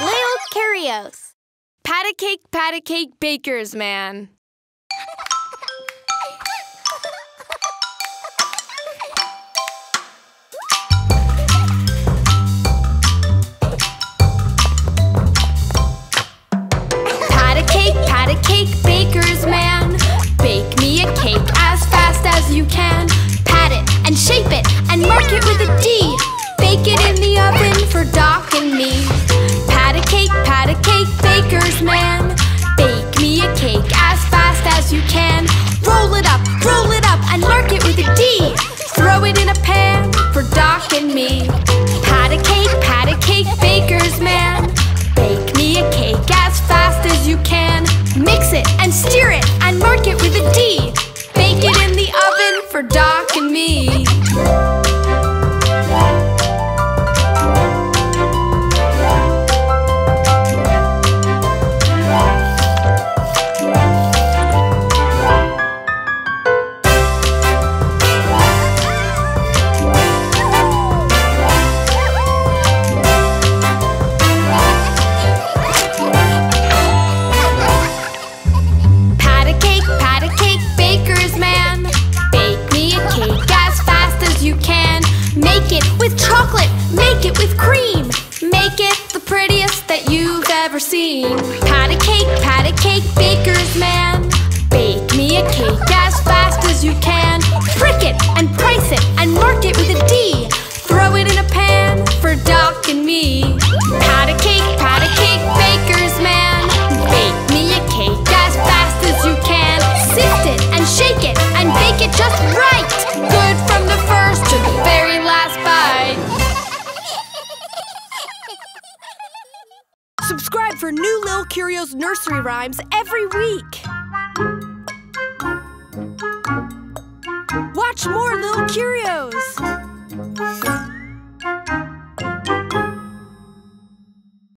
Lil Kurios. Pat-a-cake, bakers, man. Pat-a-cake, baker's man. Bake me a cake as fast as you can. Pat it and shape it and mark it with a D. Bake it in the oven for Dok and me. Pat-a-cake, baker's man. Bake me a cake as fast as you can. Roll it up and mark it with a D. Throw it in a pan for Dok and me. Pat-a-cake, baker's man. Bake me a cake as fast as you can. Mix it and stir it and mark it with a D. Bake it in the oven for Dok and me. With chocolate, make it with cream. Make it the prettiest that you've ever seen. Pat-a-cake, baker's man. Bake me a cake as fast as you can. Prick it and price it and mark it with a D. Throw it in a pan for Dok and me. Pat-a-cake, baker's man. Bake me a cake as fast as you can. Sift it and shake it and bake it just right. Good from the first to the very last bite. Subscribe for new Lil Kurios nursery rhymes every week. Watch more Lil Kurios.